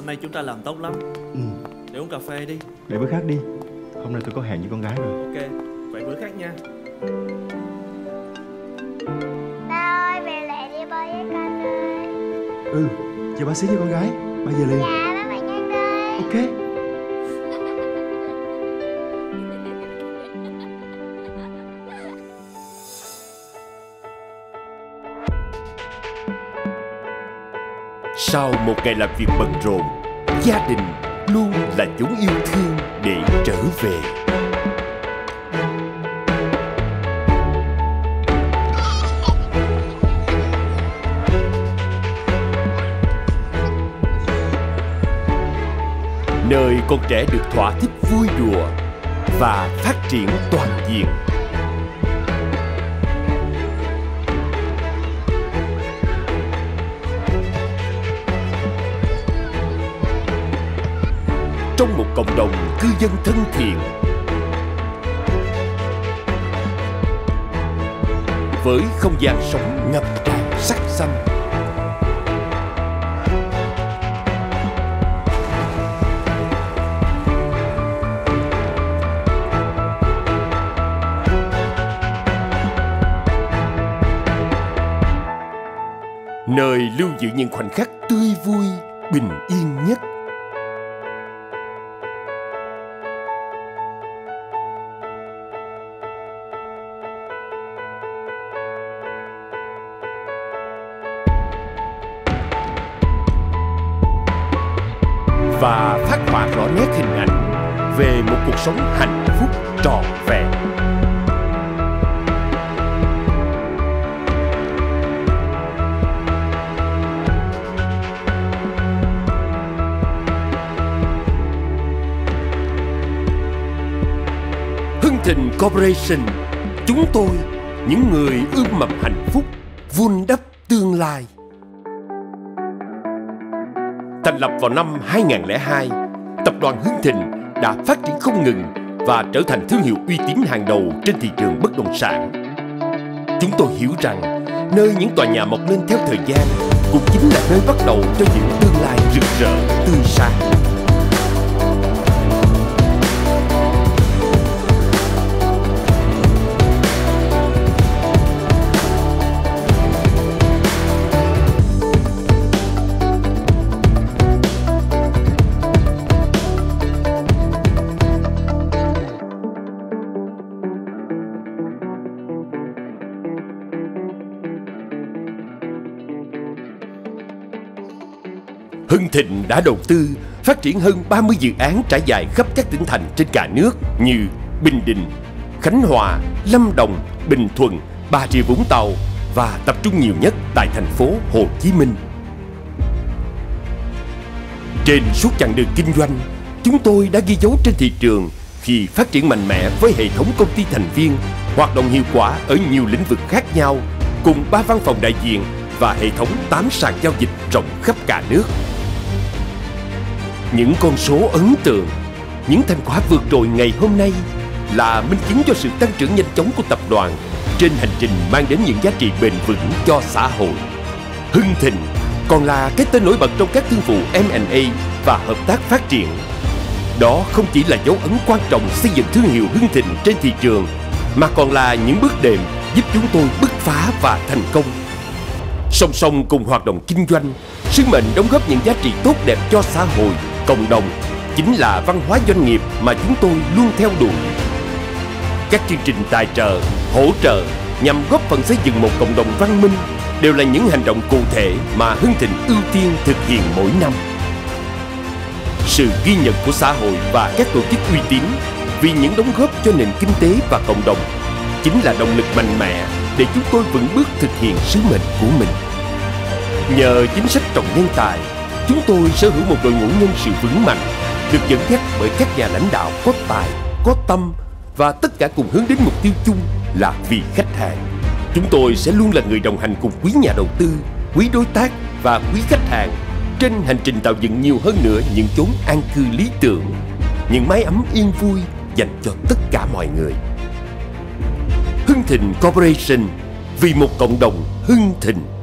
Hôm nay chúng ta làm tốt lắm. Để uống cà phê đi. Để bữa khác đi. Hôm nay tôi có hẹn với con gái rồi. Ok, vậy bữa khác nha. Ba ơi, về lại đi ba với con ơi. Ừ, chờ bác sĩ với con gái. Ba về liền. Dạ, ba về nhanh đây. Ok. Sau một ngày làm việc bận rộn, gia đình luôn là chúng yêu thương để trở về. Nơi con trẻ được thỏa thích vui đùa và phát triển toàn diện. Trong một cộng đồng cư dân thân thiện với không gian sống ngập tràn sắc xanh. Nơi lưu giữ những khoảnh khắc tươi vui, bình yên nhất. Và phát họa rõ nét hình ảnh về một cuộc sống hạnh phúc trọn vẹn. Hưng Thịnh Corporation, chúng tôi, những người ươm mầm hạnh phúc, vun đắp tương lai. Thành lập vào năm 2002, tập đoàn Hưng Thịnh đã phát triển không ngừng và trở thành thương hiệu uy tín hàng đầu trên thị trường bất động sản. Chúng tôi hiểu rằng nơi những tòa nhà mọc lên theo thời gian cũng chính là nơi bắt đầu cho những tương lai rực rỡ, tươi sáng. Hưng Thịnh đã đầu tư, phát triển hơn 30 dự án trải dài khắp các tỉnh thành trên cả nước như Bình Định, Khánh Hòa, Lâm Đồng, Bình Thuận, Bà Rịa Vũng Tàu và tập trung nhiều nhất tại thành phố Hồ Chí Minh. Trên suốt chặng đường kinh doanh, chúng tôi đã ghi dấu trên thị trường khi phát triển mạnh mẽ với hệ thống công ty thành viên, hoạt động hiệu quả ở nhiều lĩnh vực khác nhau, cùng 3 văn phòng đại diện và hệ thống 8 sàn giao dịch rộng khắp cả nước. Những con số ấn tượng, những thành quả vượt trội ngày hôm nay là minh chứng cho sự tăng trưởng nhanh chóng của tập đoàn trên hành trình mang đến những giá trị bền vững cho xã hội. Hưng Thịnh còn là cái tên nổi bật trong các thương vụ M&A và hợp tác phát triển. Đó không chỉ là dấu ấn quan trọng xây dựng thương hiệu Hưng Thịnh trên thị trường, mà còn là những bước đệm giúp chúng tôi bứt phá và thành công. Song song cùng hoạt động kinh doanh, sứ mệnh đóng góp những giá trị tốt đẹp cho xã hội, cộng đồng chính là văn hóa doanh nghiệp mà chúng tôi luôn theo đuổi. Các chương trình tài trợ, hỗ trợ nhằm góp phần xây dựng một cộng đồng văn minh đều là những hành động cụ thể mà Hưng Thịnh ưu tiên thực hiện mỗi năm. Sự ghi nhận của xã hội và các tổ chức uy tín vì những đóng góp cho nền kinh tế và cộng đồng chính là động lực mạnh mẽ để chúng tôi vững bước thực hiện sứ mệnh của mình. Nhờ chính sách trọng nhân tài, chúng tôi sở hữu một đội ngũ nhân sự vững mạnh, được dẫn dắt bởi các nhà lãnh đạo có tài, có tâm và tất cả cùng hướng đến mục tiêu chung là vì khách hàng. Chúng tôi sẽ luôn là người đồng hành cùng quý nhà đầu tư, quý đối tác và quý khách hàng trên hành trình tạo dựng nhiều hơn nữa những chốn an cư lý tưởng, những mái ấm yên vui dành cho tất cả mọi người. Hưng Thịnh Corporation, vì một cộng đồng hưng thịnh.